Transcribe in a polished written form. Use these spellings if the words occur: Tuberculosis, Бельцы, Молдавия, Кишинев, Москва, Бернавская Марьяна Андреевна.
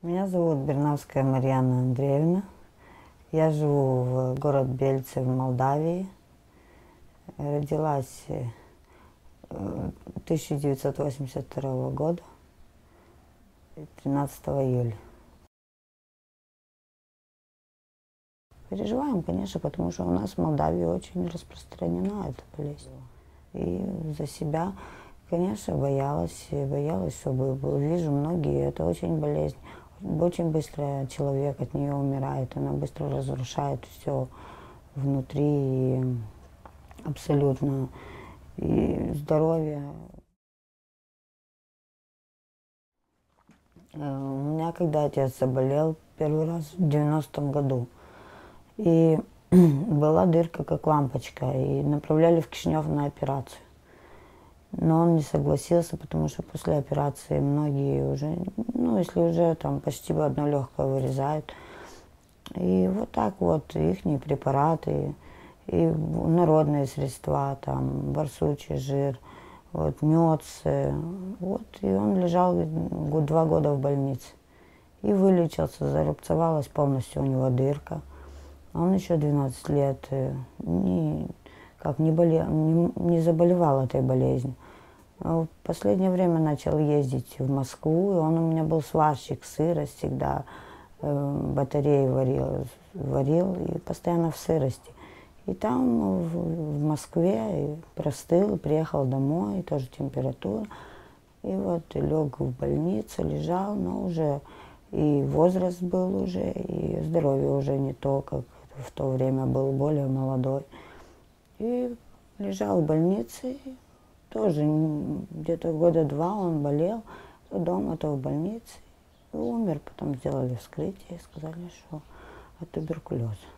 Меня зовут Бернавская Марьяна Андреевна. Я живу в городе Бельцы, в Молдавии. Родилась 1982 года, 13 июля. Переживаем, конечно, потому что у нас в Молдавии очень распространена эта болезнь. И за себя, конечно, боялась, чтобы вижу многие, это очень болезнь. Очень быстро человек от нее умирает, она быстро разрушает все внутри, и абсолютно, и здоровье. У меня когда отец заболел первый раз в 90-м году, и была дырка как лампочка, и направляли в Кишинев на операцию. Но он не согласился, потому что после операции многие уже, ну, если уже там почти бы одно легкое вырезают. И вот так вот их препараты, и народные средства, там, барсучий жир, вот, мед. Вот, и он лежал 2 года в больнице. И вылечился, зарубцевалась полностью у него дырка. Он еще 12 лет не заболевал этой болезнью. В последнее время начал ездить в Москву, и он у меня был сварщик сыра, всегда батареи варил, и постоянно в сырости. И там в Москве простыл, приехал домой, тоже температура. И вот лег в больницу, лежал, но уже и возраст был уже, и здоровье уже не то, как в то время был, более молодой. И лежал в больнице, тоже где-то года 2 он болел, то дома, то в больнице, и умер. Потом сделали вскрытие и сказали, что от туберкулеза.